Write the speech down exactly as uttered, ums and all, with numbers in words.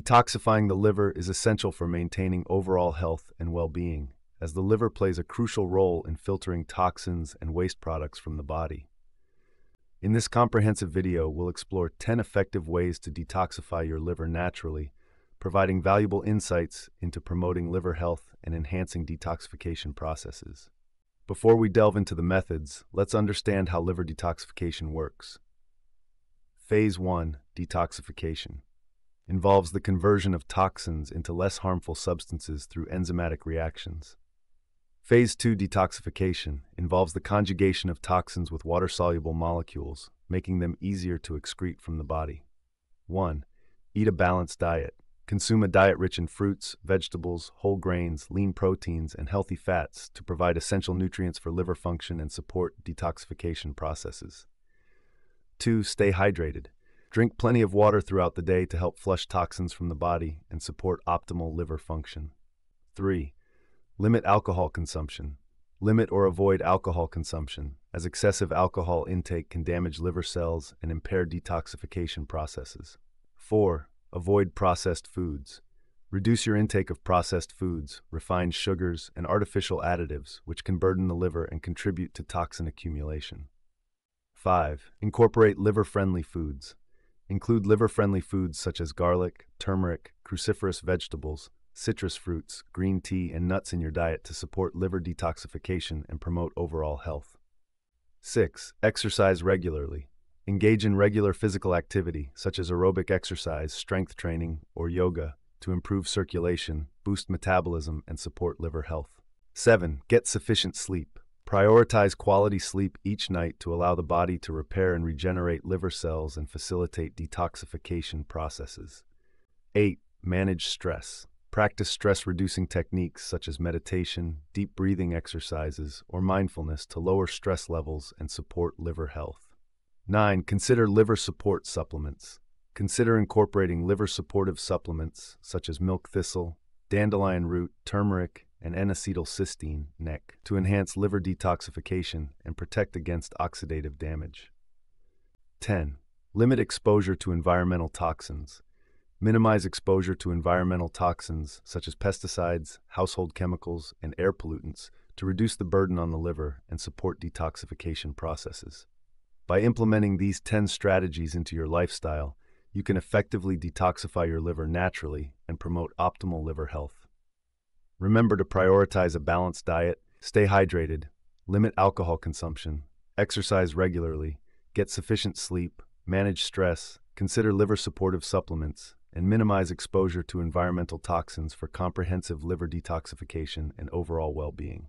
Detoxifying the liver is essential for maintaining overall health and well-being, as the liver plays a crucial role in filtering toxins and waste products from the body. In this comprehensive video, we'll explore ten effective ways to detoxify your liver naturally, providing valuable insights into promoting liver health and enhancing detoxification processes. Before we delve into the methods, let's understand how liver detoxification works. Phase one, detoxification, involves the conversion of toxins into less harmful substances through enzymatic reactions. Phase two, detoxification, involves the conjugation of toxins with water-soluble molecules, making them easier to excrete from the body. one. Eat a balanced diet. Consume a diet rich in fruits, vegetables, whole grains, lean proteins, and healthy fats to provide essential nutrients for liver function and support detoxification processes. two. Stay hydrated. Drink plenty of water throughout the day to help flush toxins from the body and support optimal liver function. three. Limit alcohol consumption. Limit or avoid alcohol consumption, as excessive alcohol intake can damage liver cells and impair detoxification processes. four. Avoid processed foods. Reduce your intake of processed foods, refined sugars, and artificial additives, which can burden the liver and contribute to toxin accumulation. five. Incorporate liver-friendly foods. Include liver-friendly foods such as garlic, turmeric, cruciferous vegetables, citrus fruits, green tea, and nuts in your diet to support liver detoxification and promote overall health. six. Exercise regularly. Engage in regular physical activity such as aerobic exercise, strength training, or yoga to improve circulation, boost metabolism, and support liver health. seven. Get sufficient sleep. Prioritize quality sleep each night to allow the body to repair and regenerate liver cells and facilitate detoxification processes. eight. Manage stress. Practice stress-reducing techniques such as meditation, deep breathing exercises, or mindfulness to lower stress levels and support liver health. nine. Consider liver support supplements. Consider incorporating liver-supportive supplements such as milk thistle, dandelion root, turmeric, and N-acetylcysteine (N E C) to enhance liver detoxification and protect against oxidative damage. ten. Limit exposure to environmental toxins. Minimize exposure to environmental toxins such as pesticides, household chemicals, and air pollutants to reduce the burden on the liver and support detoxification processes. By implementing these ten strategies into your lifestyle, you can effectively detoxify your liver naturally and promote optimal liver health. Remember to prioritize a balanced diet, stay hydrated, limit alcohol consumption, exercise regularly, get sufficient sleep, manage stress, consider liver-supportive supplements, and minimize exposure to environmental toxins for comprehensive liver detoxification and overall well-being.